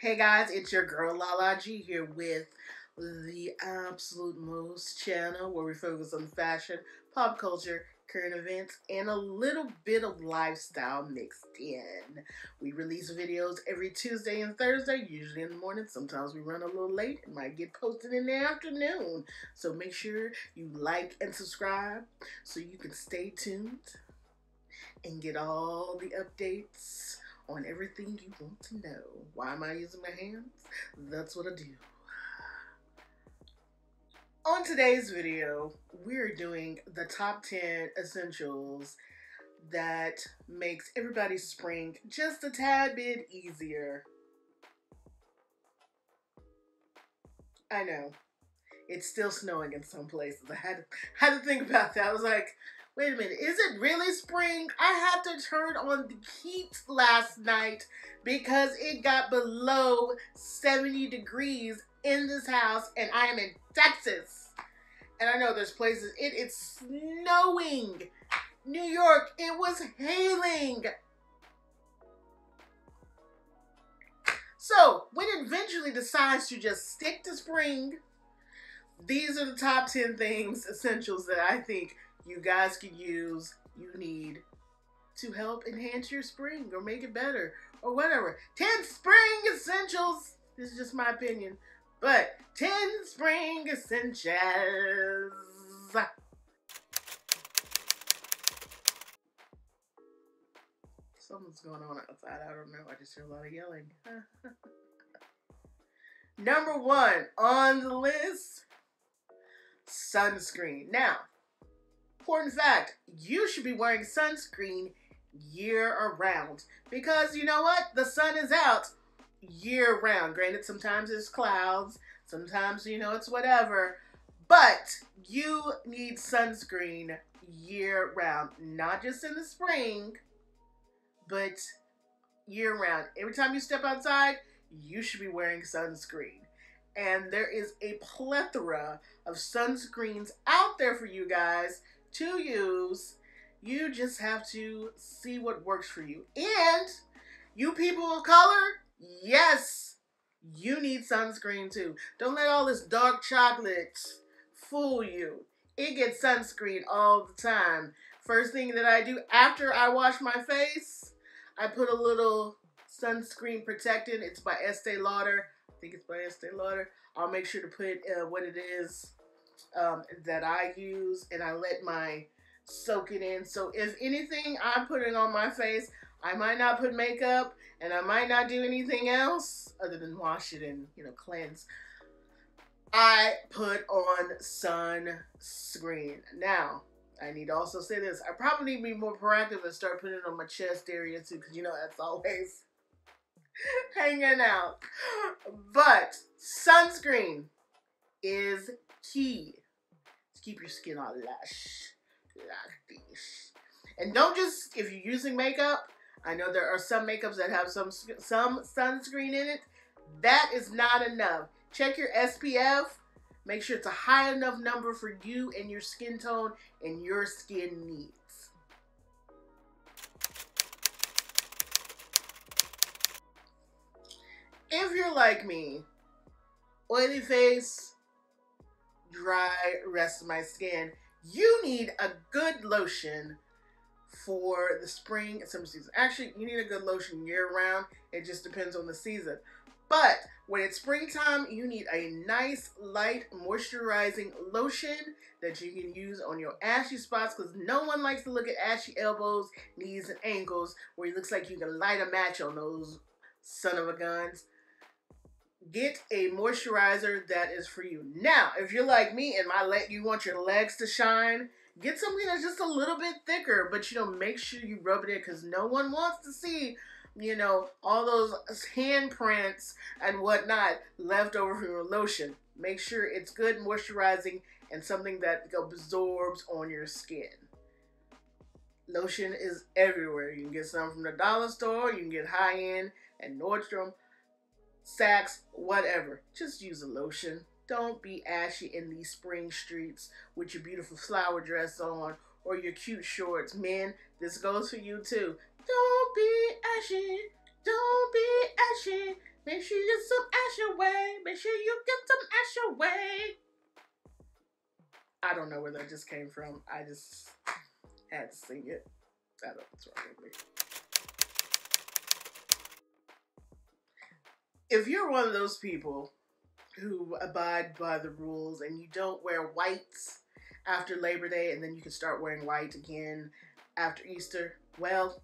Hey guys, it's your girl Lala G here with The Absolute Most channel, where we focus on fashion, pop culture, current events, and a little bit of lifestyle mixed in. We release videos every Tuesday and Thursday, usually in the morning. Sometimes we run a little late. It might get posted in the afternoon. So make sure you like and subscribe so you can stay tuned and get all the updates on everything you want to know. Why am I using my hands? That's what I do. On today's video, we're doing the top 10 essentials that makes everybody's spring just a tad bit easier. I know, it's still snowing in some places. I had to think about that. I was like, wait a minute, is it really spring? I had to turn on the heat last night because it got below 70 degrees in this house, and I am in Texas. And I know there's places, it is snowing. New York, it was hailing. So when it eventually decides to just stick to spring, these are the top 10 things, essentials that I think you guys can use, you need to help enhance your spring or make it better or whatever. 10 spring essentials. This is just my opinion, but 10 spring essentials. Something's going on outside. I don't know. I just hear a lot of yelling. Number one on the list, sunscreen. Now, important fact, you should be wearing sunscreen year around, because you know what, the sun is out year round. Granted, sometimes it's clouds, sometimes, you know, it's whatever, but you need sunscreen year round, not just in the spring, but year round. Every time you step outside, you should be wearing sunscreen. And there is a plethora of sunscreens out there for you guys to use. You just have to see what works for you. And you people of color, yes, you need sunscreen too. Don't let all this dark chocolate fool you. It gets sunscreen all the time. First thing that I do after I wash my face, I put a little sunscreen protectant. It's by Estee Lauder. I think it's by Estee Lauder. I'll make sure to put what it is that I use, and I let my soak it in. So if anything, I put it on my face. I might not put makeup, and I might not do anything else other than wash it and, you know, cleanse. I put on sunscreen. Now, I need to also say this. I probably need to be more proactive and start putting it on my chest area too, because, you know, that's always hanging out. But sunscreen is key to keep your skin all lush like this. And don't just, if you're using makeup, I know there are some makeups that have some sunscreen in it. That is not enough. Check your SPF. Make sure it's a high enough number for you and your skin tone and your skin needs. If you're like me, oily face, dry rest of my skin, you need a good lotion for the spring and summer season. Actually, you need a good lotion year round. It just depends on the season. But when it's springtime, you need a nice, light, moisturizing lotion that you can use on your ashy spots, because no one likes to look at ashy elbows, knees, and ankles where it looks like you can light a match on those son of a guns. Get a moisturizer that is for you. Now, if you're like me and you want your legs to shine, get something that's just a little bit thicker, but, you know, make sure you rub it in, because no one wants to see, you know, all those handprints and whatnot left over from your lotion. Make sure it's good moisturizing and something that absorbs on your skin. Lotion is everywhere. You can get some from the dollar store, you can get high-end and Nordstrom, Saks, whatever. Just use a lotion. Don't be ashy in these spring streets with your beautiful flower dress on or your cute shorts. Men, this goes for you too. Don't be ashy. Don't be ashy. Make sure you get some ash away. Make sure you get some ash away. I don't know where that just came from. I just had to sing it. I don't know what's wrong with me. If you're one of those people who abide by the rules and you don't wear whites after Labor Day and then you can start wearing white again after Easter, well,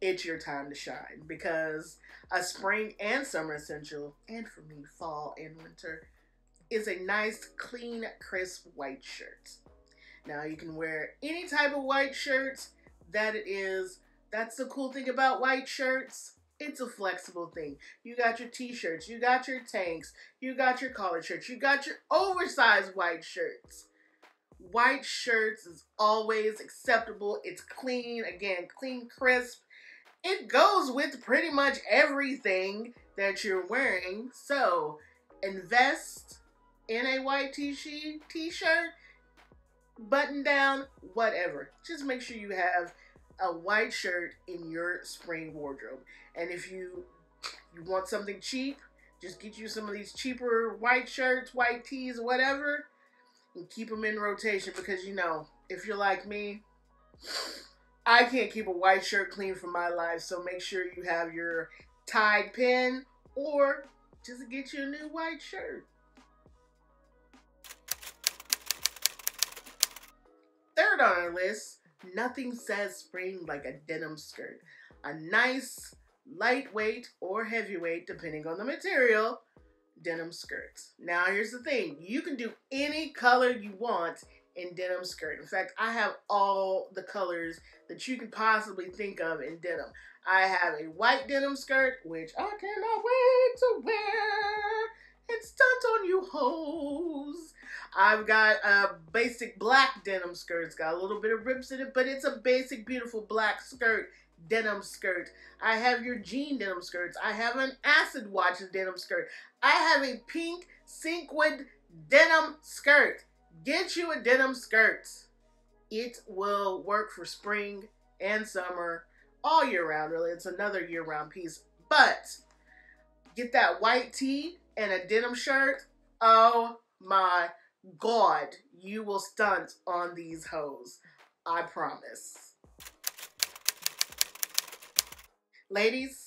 it's your time to shine, because a spring and summer essential, and for me, fall and winter, is a nice, clean, crisp white shirt. Now, you can wear any type of white shirt that it is. That's the cool thing about white shirts. It's a flexible thing. You got your t-shirts, you got your tanks, you got your collar shirts, you got your oversized white shirts. White shirts is always acceptable. It's clean, again, clean, crisp. It goes with pretty much everything that you're wearing. So invest in a white t-shirt, button down, whatever. Just make sure you have a white shirt in your spring wardrobe. And if you want something cheap, just get you some of these cheaper white shirts, white tees, whatever, and keep them in rotation, because you know, if you're like me, I can't keep a white shirt clean for my life. So make sure you have your Tide pen or just get you a new white shirt. Third on our list, nothing says spring like a denim skirt. A nice lightweight or heavyweight, depending on the material, denim skirts. Now here's the thing, you can do any color you want in denim skirt. In fact, I have all the colors that you can possibly think of in denim. I have a white denim skirt, which I cannot wait to wear. It's stunt on you hoes. I've got a basic black denim skirt. It's got a little bit of rips in it, but it's a basic, beautiful black skirt, denim skirt. I have your jean denim skirts. I have an acid watch denim skirt. I have a pink sequined denim skirt. Get you a denim skirt. It will work for spring and summer all year round, really. It's another year-round piece. But get that white tee and a denim shirt. Oh my God, you will stunt on these hoes. I promise. Ladies,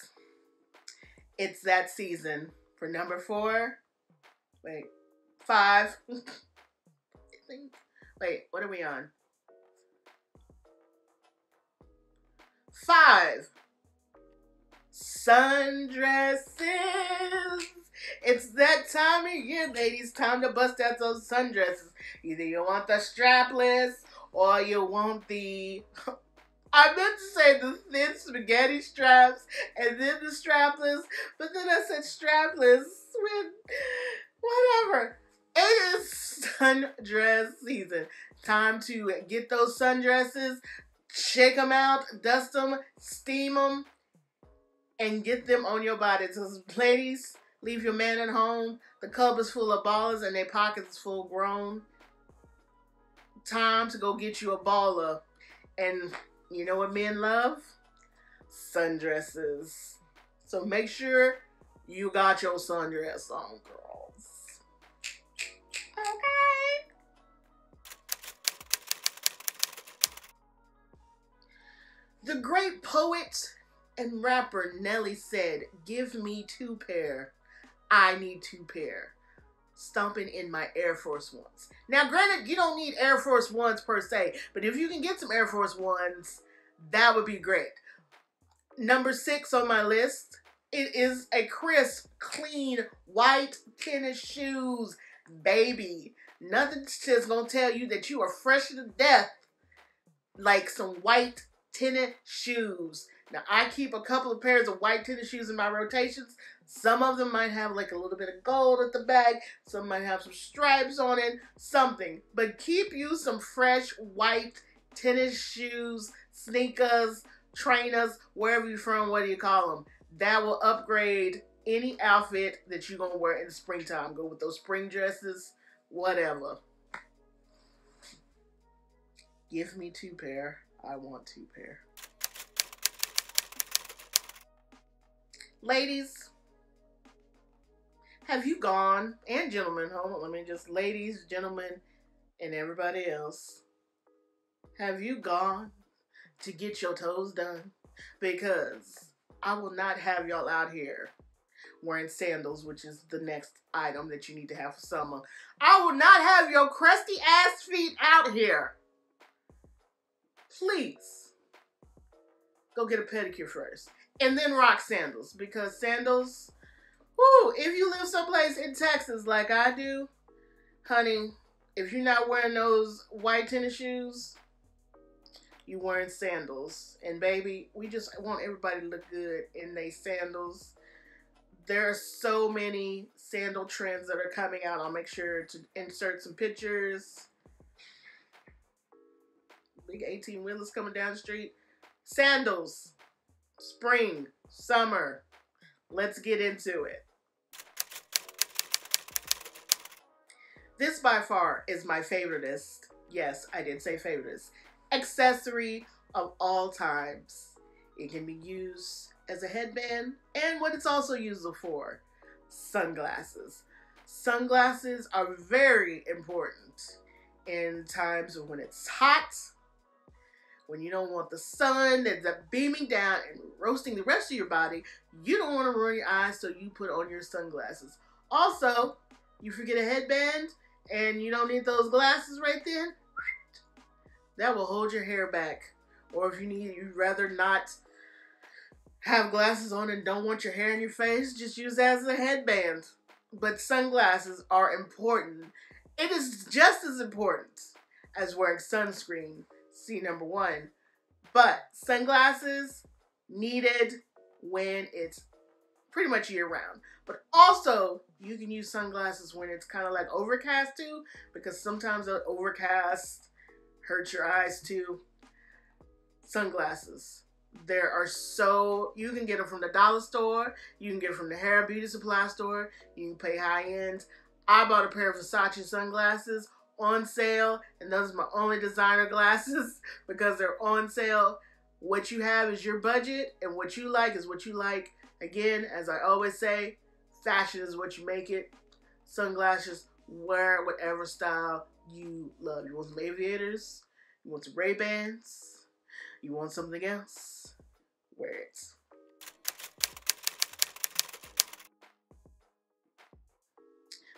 it's that season for number five. Wait, what are we on? 5. Sundresses. It's that time of year, ladies. Time to bust out those sundresses. Either you want the strapless or you want the... I meant to say the thin spaghetti straps and then the strapless, but then I said strapless with whatever. It is sundress season. Time to get those sundresses, shake them out, dust them, steam them, and get them on your body. So ladies, leave your man at home. The club is full of ballers and their pockets full grown. Time to go get you a baller. And you know what men love? Sundresses. So make sure you got your sundress on, girls. Okay. The great poet and rapper Nelly said, "Give me 2 pair. I need 2 pair. Stomping in my Air Force Ones." Now, granted, you don't need Air Force Ones per se, but if you can get some Air Force Ones, that would be great. Number 6 on my list, it is a crisp, clean, white tennis shoes, baby. Nothing's just gonna tell you that you are fresh to death like some white tennis shoes. Now, I keep a couple of pairs of white tennis shoes in my rotations. Some of them might have like a little bit of gold at the back. Some might have some stripes on it, something. But keep you some fresh white tennis shoes, sneakers, trainers, wherever you're from, what do you call them? That will upgrade any outfit that you're going to wear in the springtime. Go with those spring dresses, whatever. Give me 2 pair. I want 2 pair. Ladies, have you gone, and gentlemen, hold on, let me just, ladies, gentlemen, and everybody else, have you gone to get your toes done? Because I will not have y'all out here wearing sandals, which is the next item that you need to have for summer. I will not have your crusty ass feet out here. Please go get a pedicure first and then rock sandals, because sandals, whoo, if you live someplace in Texas like I do, honey, if you're not wearing those white tennis shoes, you're wearing sandals. And baby, we just want everybody to look good in they sandals. There are so many sandal trends that are coming out. I'll make sure to insert some pictures. Big 18-wheelers coming down the street. Sandals. Spring. Summer. Let's get into it. This by far is my favoritist. Yes, I did say favoritist. Accessory of all times. It can be used as a headband, and what it's also useful for, sunglasses. Sunglasses are very important in times when it's hot, when you don't want the sun that's beaming down and roasting the rest of your body. You don't want to ruin your eyes, so you put on your sunglasses. Also, you forget a headband and you don't need those glasses right then, that will hold your hair back. Or if you need, you'd rather not have glasses on and don't want your hair in your face, just use that as a headband. But sunglasses are important. It is just as important as wearing sunscreen, see number one. But sunglasses needed when it's pretty much year round. But also you can use sunglasses when it's kind of like overcast too, because sometimes the overcast hurts your eyes too. Sunglasses. There are so, you can get them from the dollar store, you can get them from the hair beauty supply store, you can pay high end. I bought a pair of Versace sunglasses on sale, and those are my only designer glasses because they're on sale. What you have is your budget, and what you like is what you like. Again, as I always say, fashion is what you make it. Sunglasses, wear whatever style you love. You want some aviators, you want some Ray-Bans, you want something else? Wear it.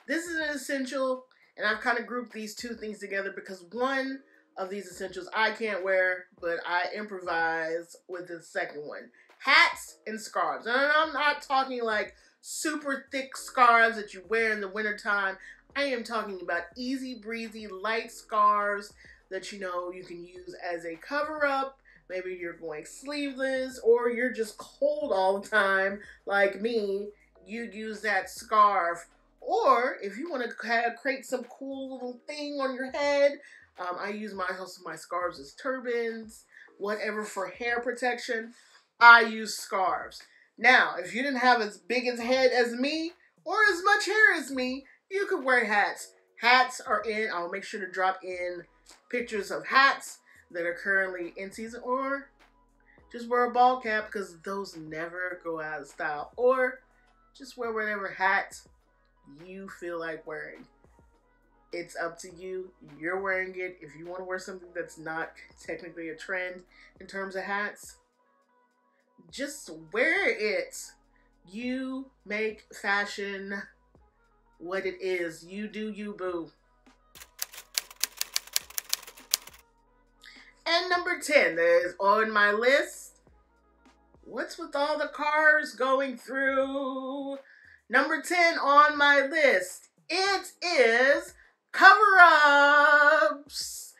This is an essential, and I've kind of grouped these two things together because one of these essentials I can't wear, but I improvise with the second one. Hats and scarves. And I'm not talking like super thick scarves that you wear in the wintertime. I am talking about easy breezy, light scarves that you know you can use as a cover up. Maybe you're going sleeveless, or you're just cold all the time, like me, you'd use that scarf. Or if you want to create some cool little thing on your head, I use my scarves as turbans, whatever, for hair protection. I use scarves. Now, if you didn't have as big a head as me, or as much hair as me, you could wear hats. Hats are in, I'll make sure to drop in pictures of hats that are currently in season, or just wear a ball cap because those never go out of style, or just wear whatever hat you feel like wearing. It's up to you. You're wearing it. If you want to wear something that's not technically a trend in terms of hats, just wear it. You make fashion what it is. You do you, boo. And number 10 that is on my list. What's with all the cars going through? Number 10 on my list, it is cover-ups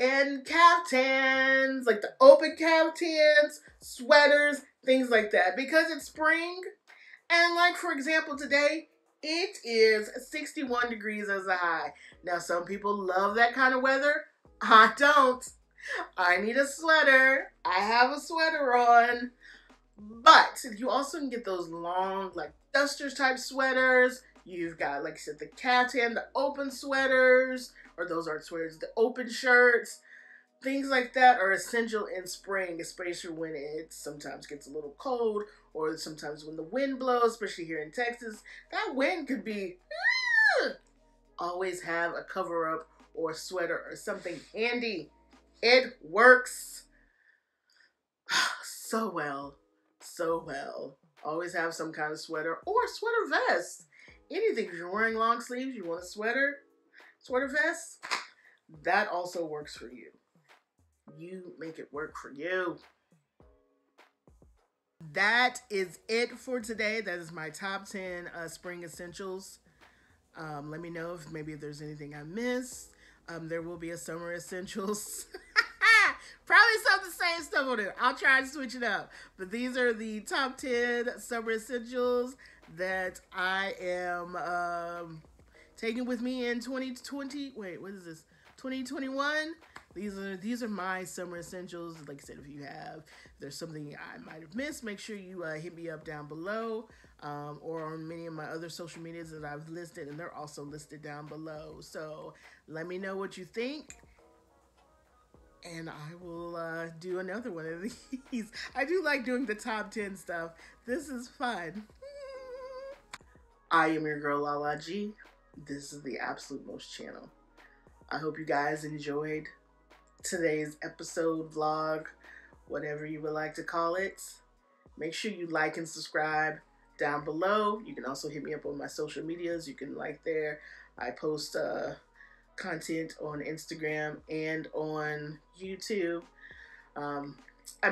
and caftans, like the open caftans, sweaters, things like that. Because it's spring, and like for example today, it is 61 degrees as a high. Now some people love that kind of weather. I don't. I need a sweater. I have a sweater on. But you also can get those long, like dusters type sweaters. You've got, like I said, the caftan, the open sweaters, or those aren't sweaters, the open shirts. things like that are essential in spring, especially when it sometimes gets a little cold or sometimes when the wind blows, especially here in Texas. That wind could be... Always have a cover-up or a sweater or something handy. It works so well. So well. Always have some kind of sweater or sweater vest. Anything. If you're wearing long sleeves, you want a sweater, sweater vest, that also works for you. You make it work for you. That is it for today. That is my top 10 spring essentials. Let me know if maybe there's anything I missed. There will be a summer essentials. Probably some of the same stuff on there. I'll try and switch it up. But these are the top 10 summer essentials that I am taking with me in 2020. Wait, what is this? 2021? These are my summer essentials. Like I said, if you have, if there's something I might have missed, make sure you hit me up down below or on many of my other social medias that I've listed, and they're also listed down below. So let me know what you think, and I will do another one of these. I do like doing the top 10 stuff. This is fun. I am your girl, Lala G. This is the Absolute Most channel. I hope you guys enjoyed today's episode, vlog, whatever you would like to call it. Make sure you like and subscribe down below. You can also hit me up on my social medias. You can like there. I post content on Instagram and on YouTube. I'm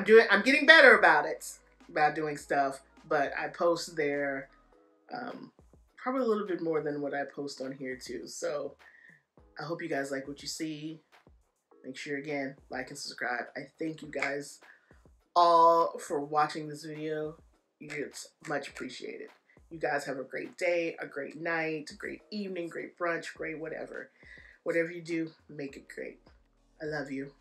getting better about it, about doing stuff, but I post there probably a little bit more than what I post on here too. So I hope you guys like what you see. Make sure, again, like and subscribe. I thank you guys all for watching this video. It's much appreciated. You guys have a great day, a great night, a great evening, great brunch, great whatever. Whatever you do, make it great. I love you.